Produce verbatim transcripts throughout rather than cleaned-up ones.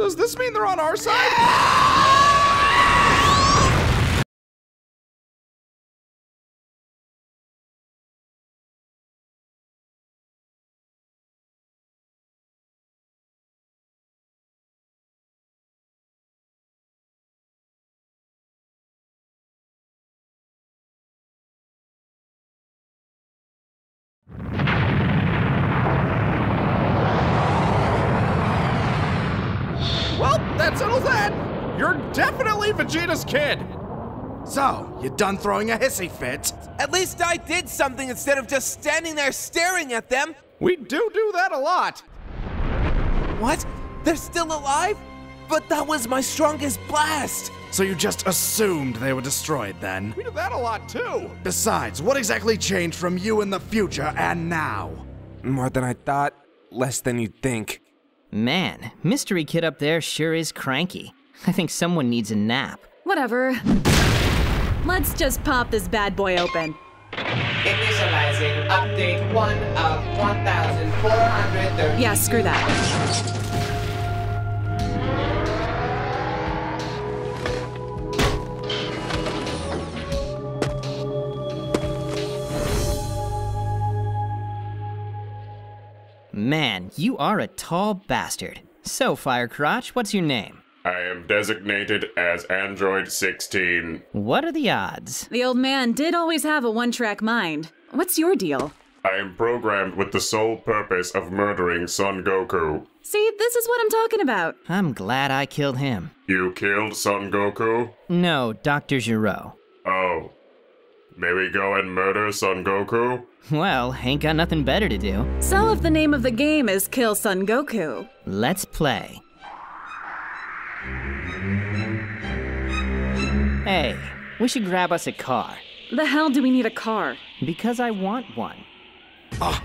So does this mean they're on our side? Well, that settles that. You're definitely Vegeta's kid. So, you done throwing a hissy fit? At least I did something instead of just standing there staring at them. We do do that a lot. What? They're still alive? But that was my strongest blast. So you just assumed they were destroyed then? We do that a lot too. Besides, what exactly changed from you in the future and now? More than I thought, less than you'd think. Man, Mystery Kid up there sure is cranky. I think someone needs a nap. Whatever. Let's just pop this bad boy open. Initializing update one of one thousand four hundred thirty. Yeah, screw that. Man, you are a tall bastard. So, Firecrotch, what's your name? I am designated as Android sixteen. What are the odds? The old man did always have a one-track mind. What's your deal? I am programmed with the sole purpose of murdering Son Goku. See, this is what I'm talking about. I'm glad I killed him. You killed Son Goku? No, Doctor Gero. Oh. May we go and murder Son Goku? Well, ain't got nothing better to do. So if the name of the game is Kill Son Goku. Let's play. Hey, we should grab us a car. The hell do we need a car? Because I want one. Uh,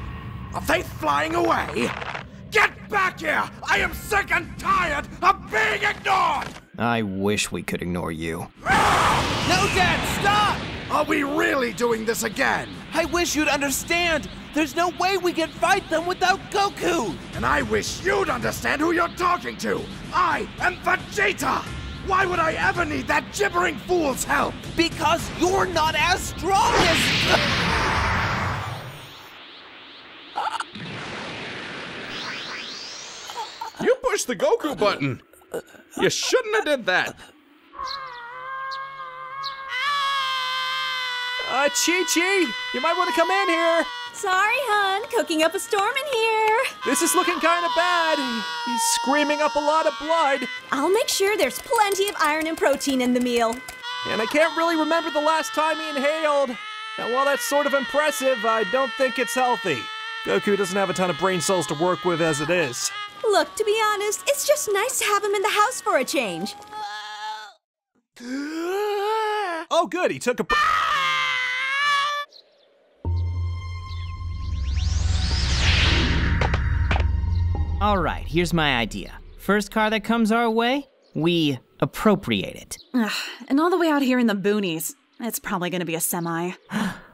are they flying away? Get back here! I am sick and tired of being ignored! I wish we could ignore you. No, Dad, stop! Are we really doing this again? I wish you'd understand! There's no way we can fight them without Goku! And I wish you'd understand who you're talking to! I am Vegeta! Why would I ever need that gibbering fool's help? Because you're not as strong as... You pushed the Goku button! You shouldn't have did that! Uh, Chi-Chi, you might want to come in here. Sorry, hon. Cooking up a storm in here. This is looking kind of bad. He's screaming up a lot of blood. I'll make sure there's plenty of iron and protein in the meal. And I can't really remember the last time he inhaled. Now, while that's sort of impressive, I don't think it's healthy. Goku doesn't have a ton of brain cells to work with as it is. Look, to be honest, it's just nice to have him in the house for a change. Oh, good. He took a... Alright, here's my idea. First car that comes our way, we appropriate it. Ugh, and all the way out here in the boonies. It's probably gonna be a semi.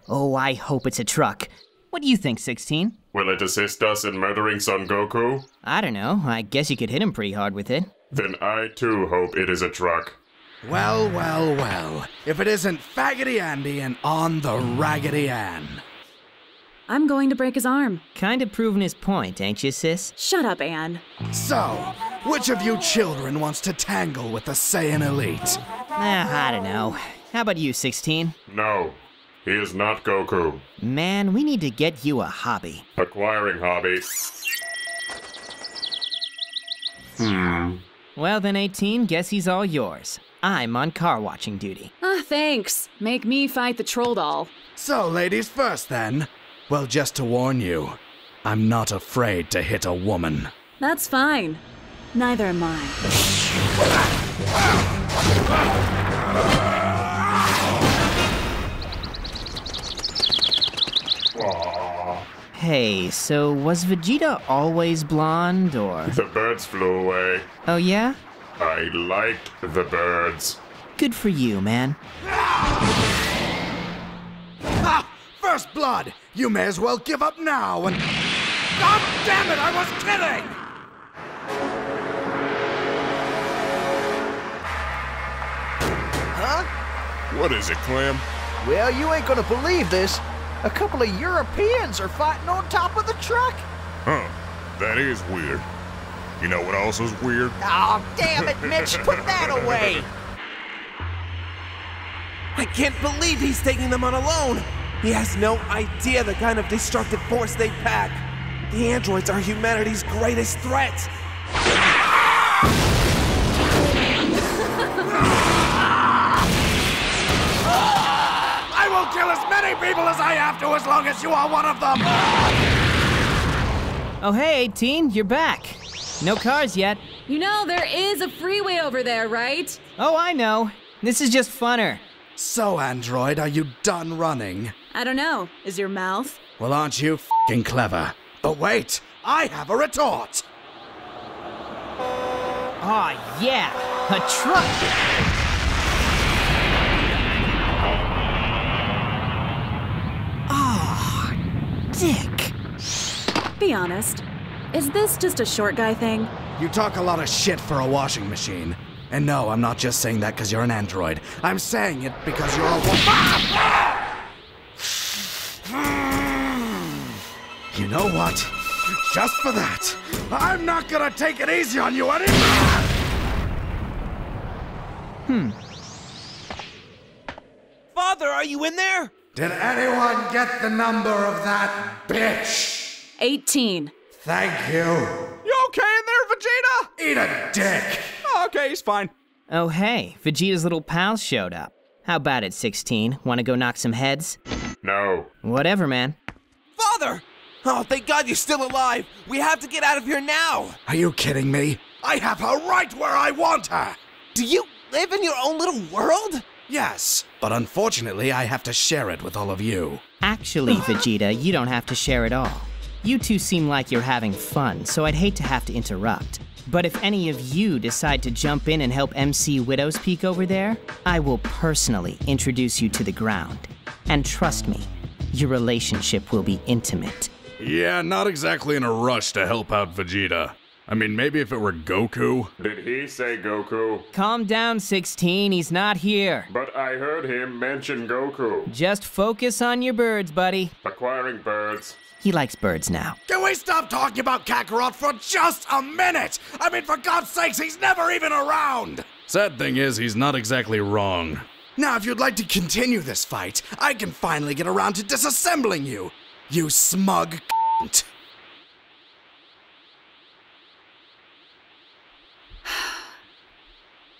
Oh, I hope it's a truck. What do you think, sixteen? Will it assist us in murdering Son Goku? I don't know. I guess you could hit him pretty hard with it. Then I, too, hope it is a truck. Well, well, well. If it isn't Faggoty Andy and on the Raggedy Ann. I'm going to break his arm. Kind of proving his point, ain't you, sis? Shut up, Anne. So, which of you children wants to tangle with the Saiyan elite? Uh, I don't know. How about you, sixteen? No, he is not Goku. Man, we need to get you a hobby. Acquiring hobby. Hmm. Well then, eighteen, guess he's all yours. I'm on car watching duty. Ah, uh, thanks. Make me fight the troll doll. So, ladies first then. Well, just to warn you, I'm not afraid to hit a woman. That's fine. Neither am I. Hey, so was Vegeta always blonde, or...? The birds flew away. Oh, yeah? I liked the birds. Good for you, man. First blood! You may as well give up now and... God damn it, I was kidding! Huh? What is it, Clem? Well, you ain't gonna believe this. A couple of Europeans are fighting on top of the truck. Huh. That is weird. You know what else is weird? Oh, damn it, Mitch. Put that away. I can't believe he's taking them on alone. He has no idea the kind of destructive force they pack. The androids are humanity's greatest threat. I will kill as many people as I have to as long as you are one of them. Oh, hey, eighteen, you're back. No cars yet. You know, there is a freeway over there, right? Oh, I know. This is just funner. So, Android, are you done running? I don't know. Is your mouth? Well, aren't you f***ing clever? But wait, I have a retort! Aw, oh, yeah, a truck! Aw, oh, Dick. Be honest, is this just a short guy thing? You talk a lot of shit for a washing machine. And no, I'm not just saying that because you're an android. I'm saying it because you're a woman. You know what? Just for that, I'm not gonna take it easy on you anymore! Hmm. Father, are you in there? Did anyone get the number of that bitch? eighteen. Thank you. You okay in there, Vegeta? Eat a dick. Oh, okay, he's fine. Oh, hey, Vegeta's little pals showed up. How about it, sixteen? Wanna go knock some heads? No. Whatever, man. Father! Oh, thank God you're still alive! We have to get out of here now! Are you kidding me? I have her right where I want her! Do you live in your own little world? Yes, but unfortunately I have to share it with all of you. Actually, Vegeta, you don't have to share it all. You two seem like you're having fun, so I'd hate to have to interrupt. But if any of you decide to jump in and help M C Widow's Peak over there, I will personally introduce you to the ground. And trust me, your relationship will be intimate. Yeah, not exactly in a rush to help out Vegeta. I mean, maybe if it were Goku. Did he say Goku? Calm down, sixteen, he's not here. But I heard him mention Goku. Just focus on your birds, buddy. Acquiring birds. He likes birds now. Can we stop talking about Kakarot for just a minute? I mean, for God's sakes, he's never even around! Sad thing is, he's not exactly wrong. Now, if you'd like to continue this fight, I can finally get around to disassembling you. You smug cunt.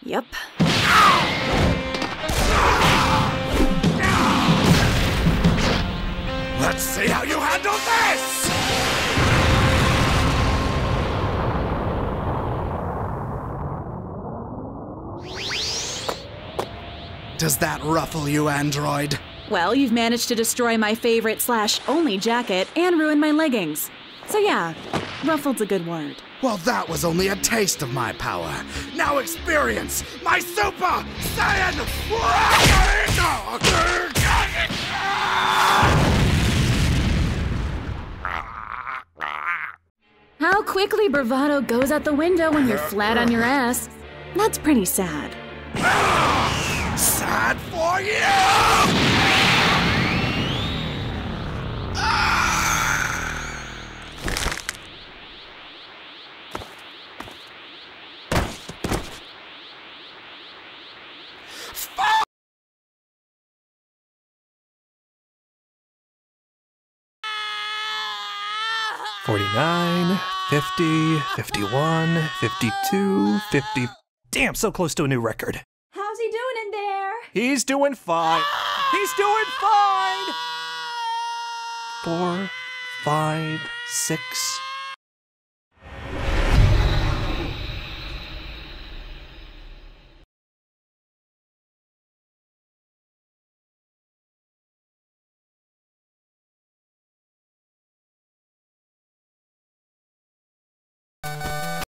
Yep. Let's see how you handle this! Does that ruffle you, Android? Well, you've managed to destroy my favorite slash only jacket and ruin my leggings. So yeah, ruffled's a good word. Well, that was only a taste of my power. Now experience my Super Saiyan! How quickly bravado goes out the window when you're flat on your ass. That's pretty sad. Sad for you! forty-nine, fifty, fifty-one, fifty-two, fifty... Damn, so close to a new record. How's he doing in there? He's doing fine. He's doing fine! Four, five, six... you